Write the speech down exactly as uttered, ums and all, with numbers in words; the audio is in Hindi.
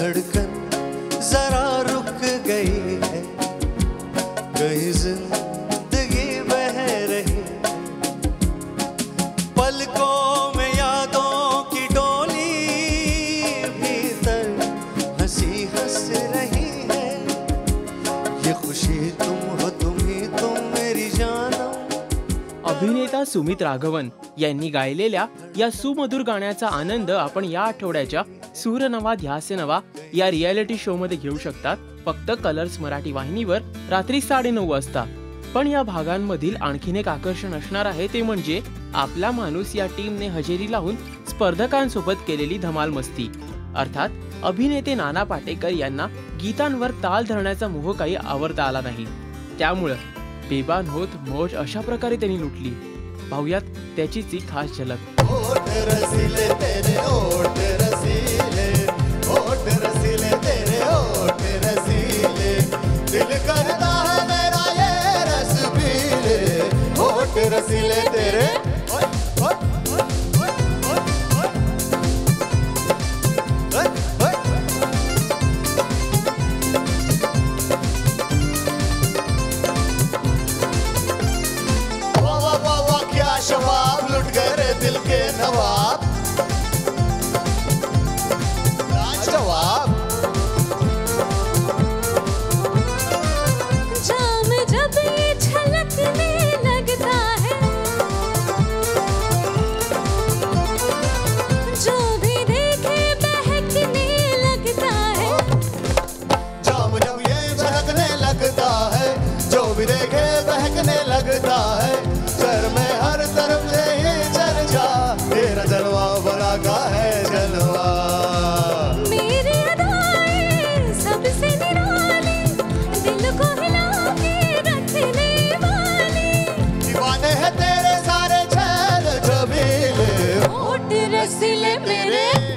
धड़कन जरा रुक गई है, कहीं जिंदगी बह रही पलकों में यादों की डोली, भीतर हंसी हंस रही है। ये खुशी तुम हो, तुम ही तुम मेरी जाना। अभिनेता सुमित राघवन यांनी गायलेल्या या सुमधुर गाण्याचा आनंद आपण या आठवड्याच्या सूर नवा ध्यासे नवा या रियलिटी शो मध्ये घेऊ शकतात, फक्त कलर्स मराठी वाहिनीवर रात्री साडे नऊ वाजता। पण या भागांमधील आणखीन एक आकर्षण असणार आहे, ते म्हणजे आपला माणूस या टीमने हजेरी लावून स्पर्धकांसोबत केलेली धमाल मस्ती। अर्थात अभिनेते नाना पाटेकर यांना गीतांवर ताल धरण्याचा मोह काही आवरता आला नाही, त्यामुळे बेबान होत मौज अशा प्रकारे त्यांनी लुटली। पाहुयात त्याची ती खास झलक। ओठ रसीले तेरे ओठ रसीले, ओठ रसीले तेरे ओठ रसीले, दिल करता है मेरा ये रस पी ले, ओठ रसीले तेरे। शबाब लुट गए दिल के नवाब, जवाब जाम जब ये छलकने लगता है, जो भी देखे बहकने लगता है, जाम जब ये छलकने लगता है, जो भी देखे बहकने लगता है। सर में हर तरफ से ये चर्चा, तेरा जलवा बड़ा का है जलवा, मेरे अदाएं सबसे निराली, दिल को हिला के रखने वाली, दीवाने हैं तेरे सारे छल छबीले, ओठ रसीले मेरे।